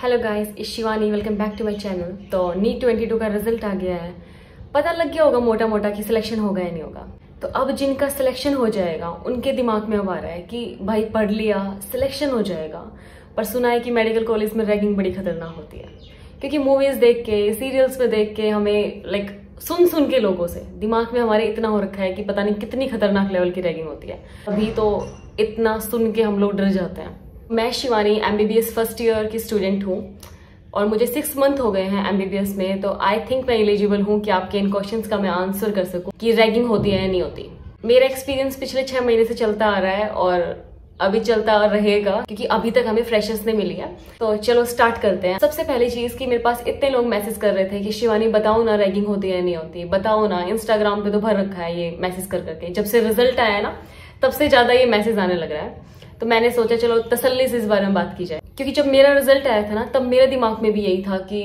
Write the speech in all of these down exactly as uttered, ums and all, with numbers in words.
Hello guys, is Shivani, welcome back to my channel. तो NEET बाईस का रिजल्ट आ गया है। पता लग गया होगा मोटा मोटा कि सिलेक्शन होगा या नहीं होगा। तो अब जिनका सिलेक्शन हो जाएगा उनके दिमाग में अब आ रहा है कि भाई पढ़ लिया, सिलेक्शन हो जाएगा। पर सुना है कि मेडिकल कॉलेज में रैगिंग बड़ी खतरनाक होती है, क्योंकि मूवीज देख के, सीरियल्स में देख के, हमें लाइक सुन सुन के लोगों से दिमाग में हमारे इतना हो रखा है कि पता नहीं कितनी खतरनाक लेवल की रैगिंग होती है। अभी तो इतना सुन के हम लोग डर जाते हैं। मैं Shivani M B B S first year की स्टूडेंट हूँ और मुझे सिक्स मंथ हो गए हैं एम बी बी एस में। तो आई थिंक मैं एलिजिबल हूँ कि आपके इन क्वेश्चंस का मैं आंसर कर सकूँ कि रैगिंग होती है या नहीं होती। मेरा एक्सपीरियंस पिछले छह महीने से चलता आ रहा है और अभी चलता रहेगा, क्योंकि अभी तक हमें फ्रेशर्स ने मिली है। तो चलो स्टार्ट करते हैं। सबसे पहली चीज कि मेरे पास इतने लोग मैसेज कर रहे थे कि शिवानी बताओ ना रैगिंग होती है या नहीं होती, बताओ ना। इंस्टाग्राम पे तो भर रखा है ये मैसेज कर करके। जब से रिजल्ट आया ना तब से ज्यादा ये मैसेज आने लग रहा है। तो मैंने सोचा चलो तसल्ली से इस बारे में बात की जाए, क्योंकि जब मेरा रिजल्ट आया था ना तब मेरे दिमाग में भी यही था कि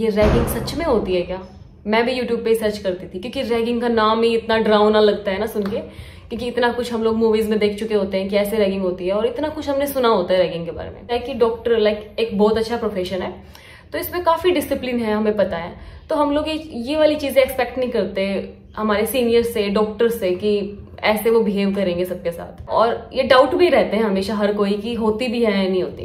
ये रैगिंग सच में होती है क्या। मैं भी यूट्यूब पे सर्च करती थी, क्योंकि रैगिंग का नाम ही इतना डरावना लगता है ना सुन के, क्योंकि इतना कुछ हम लोग मूवीज में देख चुके होते हैं कि ऐसे रैगिंग होती है और इतना कुछ हमने सुना होता है रैगिंग के बारे में। लाइक कि डॉक्टर लाइक एक बहुत अच्छा प्रोफेशन है, तो इसमें काफी डिसिप्लिन है, हमें पता है। तो हम लोग ये वाली चीजें एक्सपेक्ट नहीं करते हमारे सीनियर से, डॉक्टर से, कि ऐसे वो बिहेव करेंगे सबके साथ। और ये डाउट भी रहते हैं हमेशा हर कोई कि होती भी है या नहीं होती।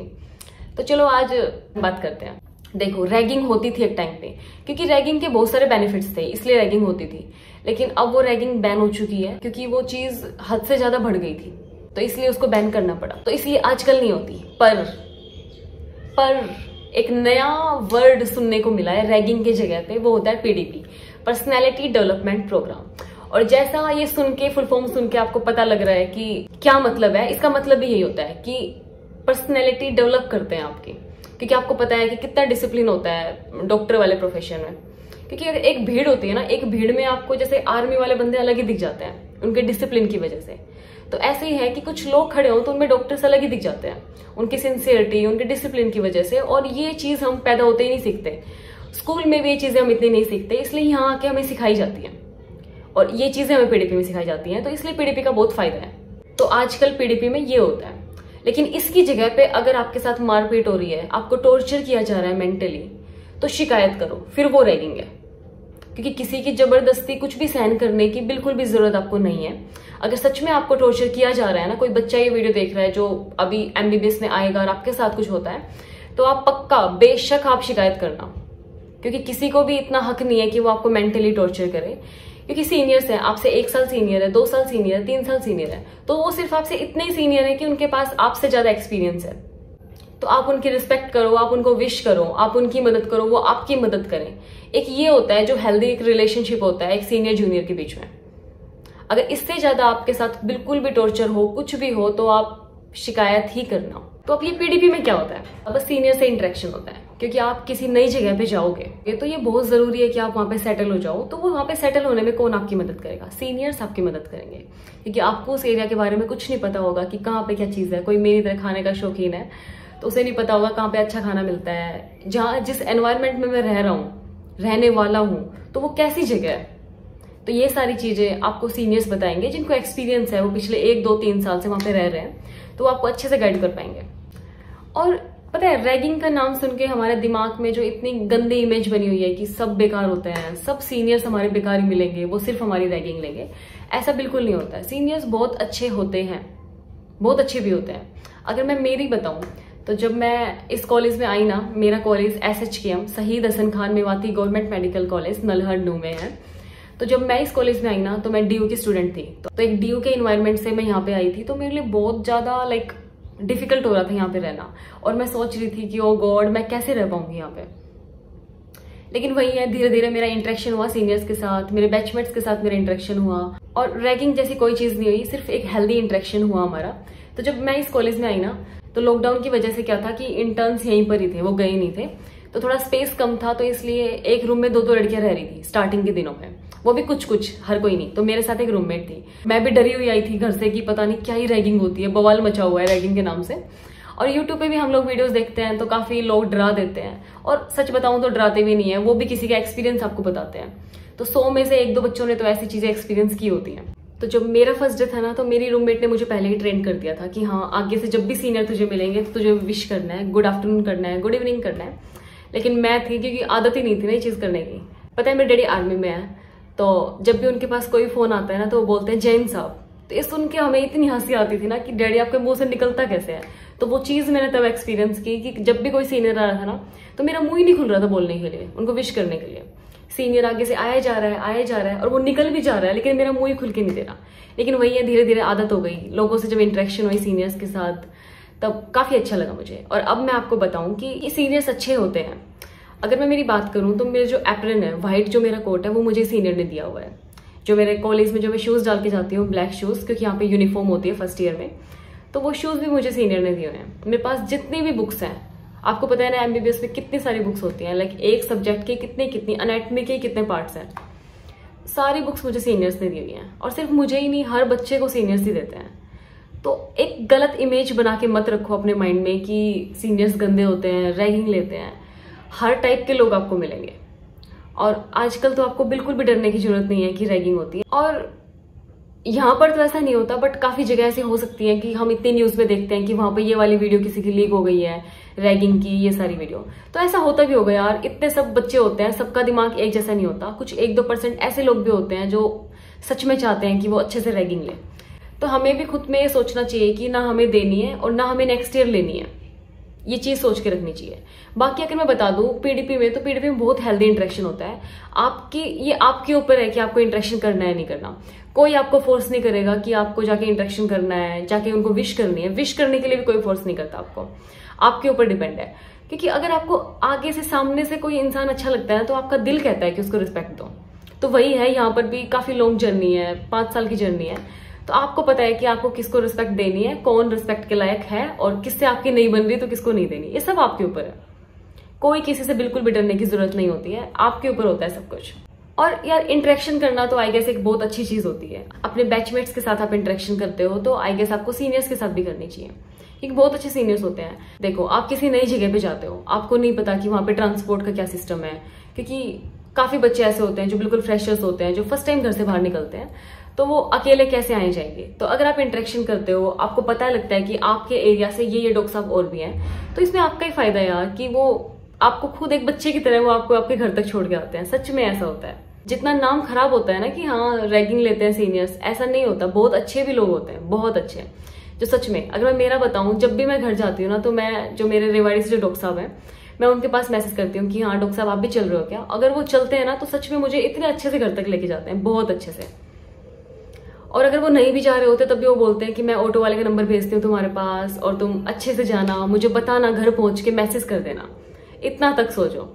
तो चलो आज बात करते हैं। देखो, रैगिंग होती थी एक टाइम पे, क्योंकि रैगिंग के बहुत सारे बेनिफिट्स थे, इसलिए रैगिंग होती थी। लेकिन अब वो रैगिंग बैन हो चुकी है, क्योंकि वो चीज हद से ज्यादा बढ़ गई थी, तो इसलिए उसको बैन करना पड़ा। तो इसलिए आजकल नहीं होती। पर पर एक नया वर्ड सुनने को मिला है रैगिंग के जगह पे, वो होता है P D P, personality development program. और जैसा ये सुन के, फुल फॉर्म सुन के आपको पता लग रहा है कि क्या मतलब है। इसका मतलब भी यही होता है कि पर्सनैलिटी डेवलप करते हैं आपकी, क्योंकि आपको पता है कि कितना डिसिप्लिन होता है डॉक्टर वाले प्रोफेशन में। क्योंकि एक भीड़ होती है ना, एक भीड़ में आपको जैसे आर्मी वाले बंदे अलग ही दिख जाते हैं उनके डिसिप्लिन की वजह से, तो ऐसे ही है कि कुछ लोग खड़े हों तो उनमें डॉक्टर्स अलग ही दिख जाते हैं उनकी सिंसियरिटी, उनके डिसिप्लिन की वजह से। और ये चीज हम पैदा होते ही नहीं सीखते, स्कूल में भी ये चीजें हम इतनी नहीं सीखते, इसलिए यहाँ आके हमें सिखाई जाती है और ये चीजें हमें पी डी पी में सिखाई जाती हैं। तो इसलिए पी डी पी का बहुत फायदा है। तो आजकल पी डी पी में ये होता है। लेकिन इसकी जगह पे अगर आपके साथ मारपीट हो रही है, आपको टॉर्चर किया जा रहा है मेंटली, तो शिकायत करो, फिर वो रैगिंग है। क्योंकि किसी की जबरदस्ती कुछ भी सहन करने की बिल्कुल भी जरूरत आपको नहीं है। अगर सच में आपको टॉर्चर किया जा रहा है ना, कोई बच्चा ये वीडियो देख रहा है जो अभी एम बी बी एस में आएगा और आपके साथ कुछ होता है, तो आप पक्का बेशक आप शिकायत करना, क्योंकि किसी को भी इतना हक नहीं है कि वो आपको मेंटली टॉर्चर करे। क्योंकि सीनियर्स हैं, आपसे एक साल सीनियर है, दो साल सीनियर है, तीन साल सीनियर है, तो वो सिर्फ आपसे इतने ही सीनियर है कि उनके पास आपसे ज्यादा एक्सपीरियंस है। तो आप उनकी रिस्पेक्ट करो, आप उनको विश करो, आप उनकी मदद करो, वो आपकी मदद करें। एक ये होता है जो हेल्दी एक रिलेशनशिप होता है एक सीनियर जूनियर के बीच में। अगर इससे ज्यादा आपके साथ बिल्कुल भी टॉर्चर हो, कुछ भी हो, तो आप शिकायत ही करना। तो अब ये पी डी पी में क्या होता है, बस सीनियर से इंटरेक्शन होता है। क्योंकि आप किसी नई जगह पे जाओगे, ये तो ये बहुत जरूरी है कि आप वहां पे सेटल हो जाओ। तो वो वहां पे सेटल होने में कौन आपकी मदद करेगा, सीनियर्स आपकी मदद करेंगे, क्योंकि आपको उस एरिया के बारे में कुछ नहीं पता होगा कि कहाँ पे क्या चीज है। कोई मेरी तरह खाने का शौकीन है तो उसे नहीं पता होगा कहाँ पे अच्छा खाना मिलता है। जहाँ जिस एनवायरमेंट में मैं रह रहा हूँ, रहने वाला हूँ, तो वो कैसी जगह है। तो ये सारी चीजें आपको सीनियर्स बताएंगे, जिनको एक्सपीरियंस है, वो पिछले एक दो तीन साल से वहां पे रह रहे हैं, तो वो आपको अच्छे से गाइड कर पाएंगे। और पता है, रैगिंग का नाम सुन के हमारे दिमाग में जो इतनी गंदी इमेज बनी हुई है कि सब बेकार होते हैं, सब सीनियर्स हमारे बेकार ही मिलेंगे, वो सिर्फ हमारी रैगिंग लेंगे, ऐसा बिल्कुल नहीं होता है। सीनियर्स बहुत अच्छे होते हैं, बहुत अच्छे भी होते हैं। अगर मैं मेरी बताऊं तो जब मैं इस कॉलेज में आई ना, मेरा college S H K M Shaheed Hasan Khan Mewati government medical college Nalhar Nuh में है। तो जब मैं इस कॉलेज में आई ना तो मैं डी यू की स्टूडेंट थी, तो एक डी यू के इन्वायरमेंट से मैं यहाँ पे आई थी। तो मेरे लिए बहुत ज्यादा लाइक डिफिकल्ट हो रहा था यहाँ पे रहना, और मैं सोच रही थी कि ओ गॉड मैं कैसे रह पाऊंगी यहाँ पे। लेकिन वही है, धीरे धीरे मेरा इंटरेक्शन हुआ सीनियर्स के साथ, मेरे बैचमेट्स के साथ मेरा इंटरेक्शन हुआ, और रैगिंग जैसी कोई चीज नहीं हुई, सिर्फ एक हेल्दी इंटरेक्शन हुआ हमारा। तो जब मैं इस कॉलेज में आई ना तो लॉकडाउन की वजह से क्या था कि इंटर्न्स यहीं पर ही थे, वो गए नहीं थे, तो थोड़ा स्पेस कम था, तो इसलिए एक रूम में दो दो लड़कियां रह रही थी स्टार्टिंग के दिनों में, वो भी कुछ कुछ, हर कोई नहीं। तो मेरे साथ एक रूममेट थी, मैं भी डरी हुई आई थी घर से कि पता नहीं क्या ही रैगिंग होती है, बवाल मचा हुआ है रैगिंग के नाम से। और यूट्यूब पे भी हम लोग वीडियोस देखते हैं तो काफी लोग डरा देते हैं, और सच बताऊं तो डराते भी नहीं है, वो भी किसी का एक्सपीरियंस आपको बताते हैं। तो सौ में से एक दो बच्चों ने तो ऐसी चीजें एक्सपीरियंस की होती है। तो जब मेरा फर्स्ट डे था ना, तो मेरी रूममेट ने मुझे पहले ही ट्रेन कर दिया था कि हाँ आगे से जब भी सीनियर तुझे मिलेंगे तो तुझे विश करना है, गुड आफ्टरनून करना है, गुड इवनिंग करना है। लेकिन मैं थी, क्योंकि आदत ही नहीं थी ना ये चीज़ करने की। पता है मेरे डैडी आर्मी में है, तो जब भी उनके पास कोई फ़ोन आता है ना तो वो बोलते हैं जैन साहब, तो ये सुन के हमें इतनी हंसी आती थी ना कि डैडी आपके मुंह से निकलता कैसे है। तो वो चीज़ मैंने तब एक्सपीरियंस की कि जब भी कोई सीनियर आ रहा था ना तो मेरा मुंह ही नहीं खुल रहा था बोलने के लिए, उनको विश करने के लिए। सीनियर आगे से आया जा रहा है आया जा रहा है और वो निकल भी जा रहा है, लेकिन मेरा मुंह ही खुल के नहीं दे रहा। लेकिन वही है, धीरे धीरे आदत हो गई। लोगों से जब इंटरेक्शन हुई सीनियर्स के साथ तब काफ़ी अच्छा लगा मुझे। और अब मैं आपको बताऊं कि ये सीनियर्स अच्छे होते हैं। अगर मैं मेरी बात करूं तो मेरा जो एप्रन है, वाइट जो मेरा कोट है, वो मुझे सीनियर ने दिया हुआ है। जो मेरे कॉलेज में जो मैं शूज़ डाल के जाती हूँ, ब्लैक शूज़, क्योंकि यहाँ पे यूनिफॉर्म होती है फर्स्ट ईयर में, तो वो शूज़ भी मुझे सीनियर ने दिए हुए हैं। मेरे पास जितनी भी बुक्स हैं, आपको पता है ना एमबीबीएस में कितनी सारी बुक्स होती हैं, लाइक एक सब्जेक्ट के कितने कितनी एनाटॉमी के कितने पार्ट्स हैं, सारी बुक्स मुझे सीनियर्स ने दी हुई हैं। और सिर्फ मुझे ही नहीं, हर बच्चे को सीनियर्स ही देते हैं। तो एक गलत इमेज बना के मत रखो अपने माइंड में कि सीनियर्स गंदे होते हैं, रैगिंग लेते हैं। हर टाइप के लोग आपको मिलेंगे और आजकल तो आपको बिल्कुल भी डरने की जरूरत नहीं है कि रैगिंग होती है। और यहाँ पर तो ऐसा नहीं होता, बट काफ़ी जगह ऐसी हो सकती है कि हम इतनी न्यूज़ में देखते हैं कि वहाँ पर ये वाली वीडियो किसी की लीक हो गई है, रैगिंग की ये सारी वीडियो। तो ऐसा होता भी होगा यार, इतने सब बच्चे होते हैं, सबका दिमाग एक जैसा नहीं होता। कुछ एक दो परसेंट ऐसे लोग भी होते हैं जो सच में चाहते हैं कि वो अच्छे से रैगिंग लें। तो हमें भी खुद में ये सोचना चाहिए कि ना हमें देनी है और ना हमें नेक्स्ट ईयर लेनी है, ये चीज़ सोच के रखनी चाहिए। बाकी अगर मैं बता दूं पीडीपी में, तो पीडीपी में बहुत हेल्दी इंटरेक्शन होता है। आपकी ये आपके ऊपर है कि आपको इंटरेक्शन करना है नहीं करना। कोई आपको फोर्स नहीं करेगा कि आपको जाके इंटरेक्शन करना है, जाके उनको विश करनी है। विश करने के लिए भी कोई फोर्स नहीं करता आपको, आपके ऊपर डिपेंड है। क्योंकि अगर आपको आगे से सामने से कोई इंसान अच्छा लगता है तो आपका दिल कहता है कि उसको रिस्पेक्ट दो। तो वही है, यहाँ पर भी काफ़ी लॉन्ग जर्नी है, पाँच साल की जर्नी है। तो आपको पता है कि आपको किसको रिस्पेक्ट देनी है, कौन रिस्पेक्ट के लायक है और किससे आपकी नहीं बन रही तो किसको नहीं देनी। ये सब आपके ऊपर है, कोई किसी से बिल्कुल भी डरने की जरूरत नहीं होती है, आपके ऊपर होता है सब कुछ। और यार इंटरेक्शन करना तो आई गेस एक बहुत अच्छी चीज होती है। अपने बैचमेट्स के साथ आप इंटरेक्शन करते हो तो आई गेस आपको सीनियर्स के साथ भी करनी चाहिए। एक बहुत अच्छे सीनियर्स होते हैं। देखो, आप किसी नई जगह पे जाते हो, आपको नहीं पता कि वहाँ पे ट्रांसपोर्ट का क्या सिस्टम है, क्योंकि काफी बच्चे ऐसे होते हैं जो बिल्कुल फ्रेशर्स होते हैं, जो फर्स्ट टाइम घर से बाहर निकलते हैं, तो वो अकेले कैसे आए जाएंगे। तो अगर आप इंटरेक्शन करते हो, आपको पता लगता है कि आपके एरिया से ये ये डॉक्टर साहब और भी हैं, तो इसमें आपका ही फायदा है यार कि वो आपको खुद एक बच्चे की तरह वो आपको आपके घर तक छोड़ के आते हैं। सच में ऐसा होता है। जितना नाम खराब होता है ना कि हाँ रैगिंग लेते हैं सीनियर्स, ऐसा नहीं होता। बहुत अच्छे भी लोग होते हैं, बहुत अच्छे, जो सच में। अगर मैं मेरा बताऊँ, जब भी मैं घर जाती हूँ ना तो मैं जो मेरे रेवाड़ी से जो डॉक्टर साहब हैं, मैं उनके पास मैसेज करती हूँ कि हाँ डॉक्टर साहब आप भी चल रहे हो क्या। अगर वो चलते हैं ना तो सच में मुझे इतने अच्छे से घर तक लेके जाते हैं, बहुत अच्छे से। और अगर वो नहीं भी जा रहे होते तब भी वो बोलते हैं कि मैं ऑटो वाले का नंबर भेजती हूँ तुम्हारे पास और तुम अच्छे से जाना, मुझे बताना, घर पहुँच के मैसेज कर देना। इतना तक सोचो।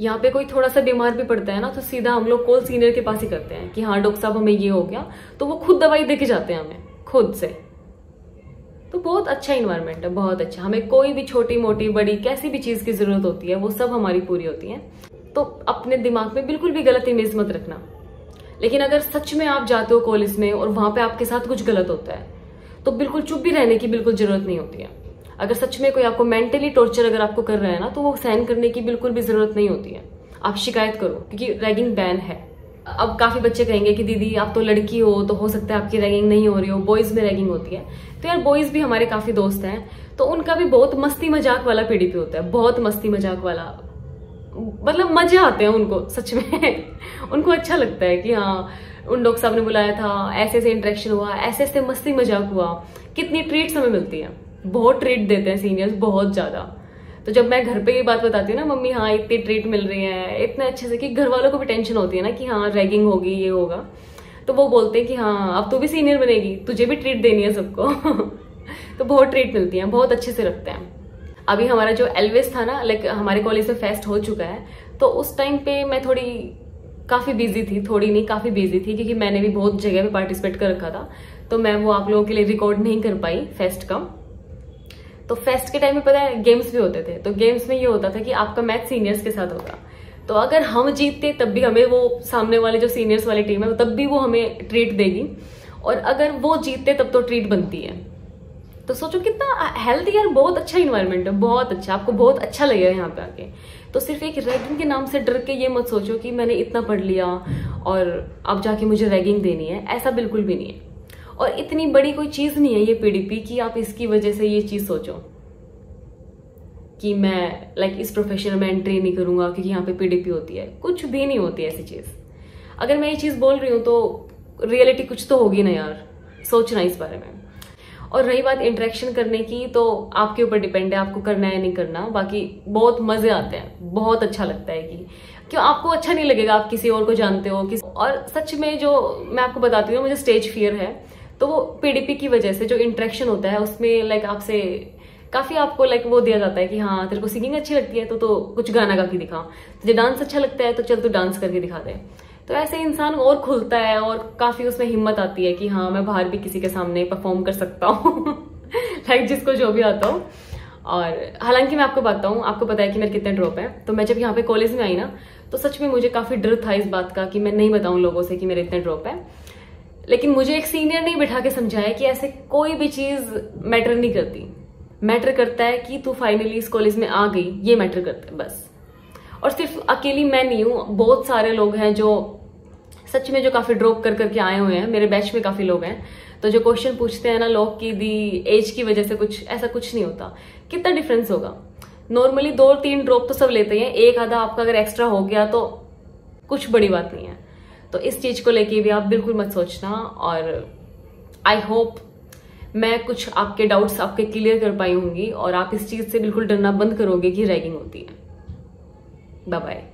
यहाँ पे कोई थोड़ा सा बीमार भी पड़ता है ना तो सीधा हम लोग कॉल सीनियर के पास ही करते हैं कि हाँ डॉक्टर साहब हमें ये हो गया, तो वो खुद दवाई दे के जाते हैं हमें खुद से। तो बहुत अच्छा इन्वायरमेंट है, बहुत अच्छा। हमें कोई भी छोटी मोटी बड़ी कैसी भी चीज़ की ज़रूरत होती है वो सब हमारी पूरी होती है। तो अपने दिमाग में बिल्कुल भी गलत इमेज मत रखना। लेकिन अगर सच में आप जाते हो कॉलेज में और वहाँ पे आपके साथ कुछ गलत होता है तो बिल्कुल चुप भी रहने की बिल्कुल ज़रूरत नहीं होती है। अगर सच में कोई आपको मेंटली टॉर्चर अगर आपको कर रहा है ना तो वो सहन करने की बिल्कुल भी ज़रूरत नहीं होती है। आप शिकायत करो, क्योंकि रैगिंग बैन है। अब काफ़ी बच्चे कहेंगे कि दीदी आप तो लड़की हो तो हो सकता है आपकी रैगिंग नहीं हो रही हो, बॉयज़ में रैगिंग होती है। तो यार बॉयज़ भी हमारे काफ़ी दोस्त हैं, तो उनका भी बहुत मस्ती मजाक वाला पीडीपी होता है, बहुत मस्ती मजाक वाला, मतलब मजे आते हैं उनको सच में। उनको अच्छा लगता है कि हाँ उन डॉक्टर साहब ने बुलाया था, ऐसे ऐसे इंटरेक्शन हुआ, ऐसे ऐसे मस्ती मजाक हुआ। कितनी ट्रीट्स हमें मिलती हैं, बहुत ट्रीट देते हैं सीनियर्स, बहुत ज़्यादा। तो जब मैं घर पे ये बात बताती हूँ ना मम्मी हाँ इतनी ट्रीट मिल रही है इतने अच्छे से, कि घर वालों को भी टेंशन होती है ना कि हाँ रैगिंग होगी ये होगा, तो वो बोलते हैं कि हाँ अब तू भी सीनियर बनेगी, तुझे भी ट्रीट देनी है सबको। तो बहुत ट्रीट मिलती है, बहुत अच्छे से रखते हैं। अभी हमारा जो एलवेस था ना, लाइक हमारे कॉलेज में फेस्ट हो चुका है, तो उस टाइम पे मैं थोड़ी काफ़ी बिजी थी, थोड़ी नहीं काफ़ी बिजी थी, क्योंकि मैंने भी बहुत जगह पे पार्टिसिपेट कर रखा था, तो मैं वो आप लोगों के लिए रिकॉर्ड नहीं कर पाई फेस्ट का। तो फेस्ट के टाइम में पता है गेम्स भी होते थे, तो गेम्स में ये होता था कि आपका मैच सीनियर्स के साथ होगा। तो अगर हम जीतते तब भी हमें वो सामने वाले जो सीनियर्स वाली टीम है तब भी वो हमें ट्रीट देगी, और अगर वो जीतते तब तो ट्रीट बनती है। तो सोचो कितना हेल्दी और बहुत अच्छा इन्वायरमेंट है, बहुत अच्छा, आपको बहुत अच्छा लगेगा यहाँ पे आके। तो सिर्फ एक रैगिंग के नाम से डर के ये मत सोचो कि मैंने इतना पढ़ लिया और अब जाके मुझे रैगिंग देनी है, ऐसा बिल्कुल भी नहीं है। और इतनी बड़ी कोई चीज नहीं है ये पीडीपी की आप इसकी वजह से ये चीज सोचो कि मैं लाइक इस प्रोफेशन में एंट्री नहीं करूंगा क्योंकि यहाँ पे पीडीपी होती है। कुछ भी नहीं होती ऐसी चीज। अगर मैं ये चीज बोल रही हूँ तो रियलिटी कुछ तो होगी ना यार, सोचना इस बारे में। और रही बात इंटरेक्शन करने की, तो आपके ऊपर डिपेंड है आपको करना है या नहीं करना। बाकी बहुत मजे आते हैं, बहुत अच्छा लगता है कि क्यों आपको अच्छा नहीं लगेगा, आप किसी और को जानते हो किसी। और सच में जो मैं आपको बताती हूँ, मुझे स्टेज फियर है, तो वो पीडीपी की वजह से जो इंटरेक्शन होता है उसमें लाइक आपसे काफी आपको लाइक वो दिया जाता है कि हाँ तेरे को सिंगिंग अच्छी लगती है तो तो कुछ गाना गा के दिखा, तुझे डांस अच्छा लगता है तो चल तू डांस करके दिखा दे। तो ऐसे इंसान और खुलता है और काफी उसमें हिम्मत आती है कि हाँ मैं बाहर भी किसी के सामने परफॉर्म कर सकता हूँ लाइक जिसको जो भी आता हूँ। और हालांकि मैं आपको बताऊँ, आपको पता है कि मेरे कितने ड्रॉप हैं, तो मैं जब यहाँ पे कॉलेज में आई ना तो सच में मुझे काफी डर था इस बात का कि मैं नहीं बताऊँ लोगों से कि मेरे इतने ड्रॉप है। लेकिन मुझे एक सीनियर ने बिठा के समझाया कि ऐसे कोई भी चीज मैटर नहीं करती, मैटर करता है कि तू फाइनली इस कॉलेज में आ गई, ये मैटर करता है बस। और सिर्फ अकेली मैं नहीं हूँ, बहुत सारे लोग हैं जो सच में जो काफी ड्रॉप कर करके आए हुए हैं, मेरे बैच में काफी लोग हैं। तो जो क्वेश्चन पूछते हैं ना लोग की दी एज की वजह से, कुछ ऐसा कुछ नहीं होता। कितना डिफरेंस होगा, नॉर्मली दो तीन ड्रॉप तो सब लेते हैं, एक आधा आपका अगर एक्स्ट्रा हो गया तो कुछ बड़ी बात नहीं है। तो इस चीज को लेके भी आप बिल्कुल मत सोचना। और आई होप मैं कुछ आपके डाउट्स आपके क्लियर कर पाई होंगी और आप इस चीज से बिल्कुल डरना बंद करोगे कि रैगिंग होती है। Bye bye.